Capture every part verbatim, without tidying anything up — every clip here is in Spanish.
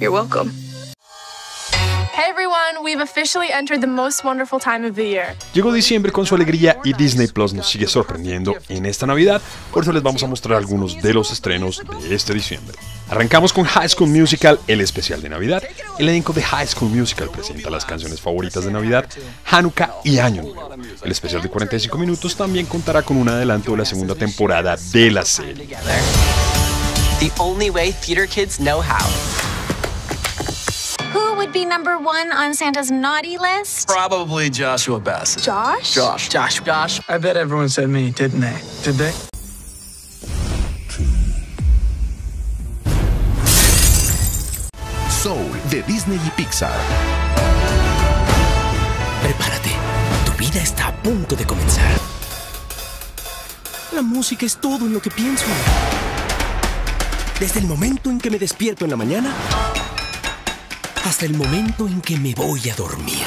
You're welcome. Hey everyone, we've officially entered the most wonderful time of the year. Llegó diciembre con su alegría y Disney Plus nos sigue sorprendiendo en esta Navidad, por eso les vamos a mostrar algunos de los estrenos de este diciembre. Arrancamos con High School Musical, el especial de Navidad. El elenco de High School Musical presenta las canciones favoritas de Navidad, Hanukkah y Año Nuevo. El especial de cuarenta y cinco minutos también contará con un adelanto de la segunda temporada de la serie. The only way theater kids know how. Be number one on Santa's naughty list? Probably Joshua Bassett. Josh? Josh. Josh. Josh. I bet everyone said me, didn't they? Did they? Soul, de Disney y Pixar. Prepárate. Tu vida está a punto de comenzar. La música es todo en lo que pienso. Desde el momento en que me despierto en la mañana hasta el momento en que me voy a dormir.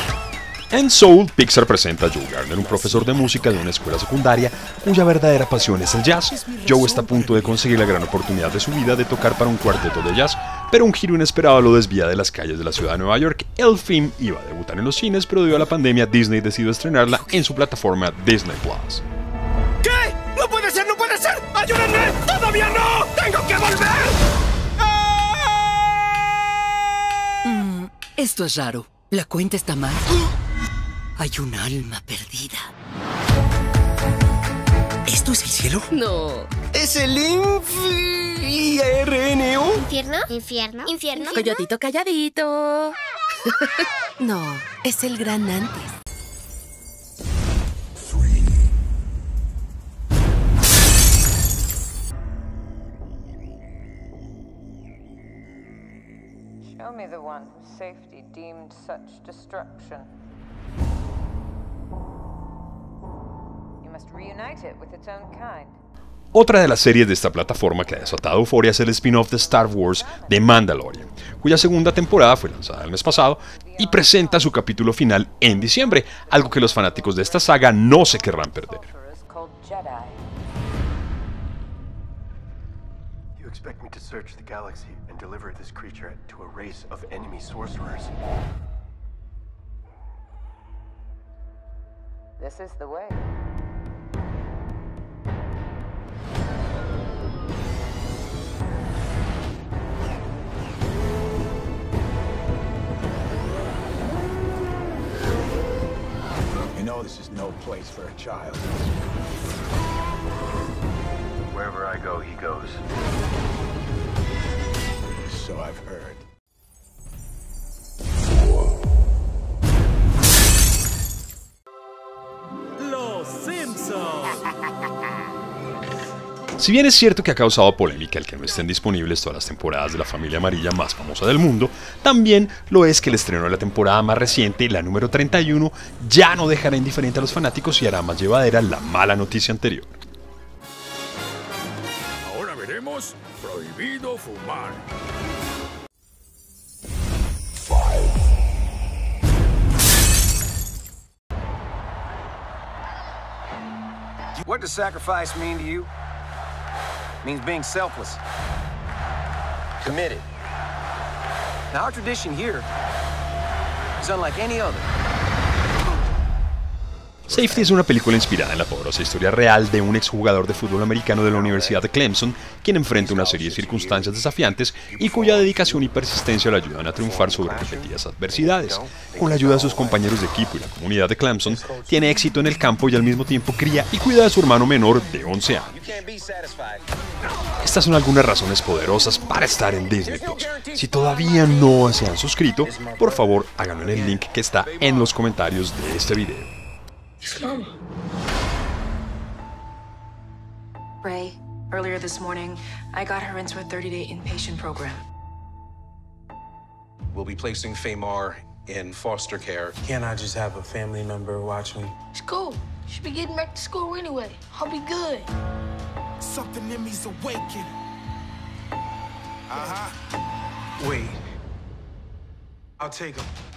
En Soul, Pixar presenta a Joe Gardner, un profesor de música de una escuela secundaria cuya verdadera pasión es el jazz. Joe está a punto de conseguir la gran oportunidad de su vida de tocar para un cuarteto de jazz, pero un giro inesperado lo desvía de las calles de la ciudad de Nueva York. El film iba a debutar en los cines, pero debido a la pandemia, Disney decidió estrenarla en su plataforma Disney Plus. ¿Qué? ¡No puede ser, no puede ser! ¡Ayúdenme! ¡Todavía no! ¡Tengo que volver! Esto es raro. La cuenta está mal. Hay un alma perdida. ¿Esto es el cielo? No. ¿Es el infierno? ¿Infierno? ¿Infierno? ¿Infierno? Coyotito calladito. No, es el gran antes. Show me the one whose safety deemed such destruction. You must reunite it with its own kind. Otra de las series de esta plataforma que ha desatado euforia es el spin-off de Star Wars, The Mandalorian, cuya segunda temporada fue lanzada el mes pasado y presenta su capítulo final en diciembre, algo que los fanáticos de esta saga no se querrán perder. Expect me to search the galaxy and deliver this creature to a race of enemy sorcerers. This is the way. You know this is no place for a child. Wherever I go, he goes. So I've heard. Los Simpsons. Si bien es cierto que ha causado polémica el que no estén disponibles todas las temporadas de la familia amarilla más famosa del mundo, también lo es que el estreno de la temporada más reciente, la número treinta y uno, ya no dejará indiferente a los fanáticos y hará más llevadera la mala noticia anterior. Ahora veremos Prohibido Fumar. What does sacrifice mean to you? It means being selfless, committed. Now our tradition here is unlike any other. Safety es una película inspirada en la poderosa historia real de un exjugador de fútbol americano de la Universidad de Clemson, quien enfrenta una serie de circunstancias desafiantes y cuya dedicación y persistencia le ayudan a triunfar sobre repetidas adversidades. Con la ayuda de sus compañeros de equipo y la comunidad de Clemson, tiene éxito en el campo y al mismo tiempo cría y cuida de su hermano menor de once años. Estas son algunas razones poderosas para estar en Disney Plus. Si todavía no se han suscrito, por favor háganlo en el link que está en los comentarios de este video. Mama. Ray, earlier this morning, I got her into a thirty-day inpatient program. We'll be placing Famar in foster care. Can't I just have a family member watch me? It's cool. She'll be getting back to school anyway. I'll be good. Something in me's awakened. Uh-huh. Wait. I'll take him.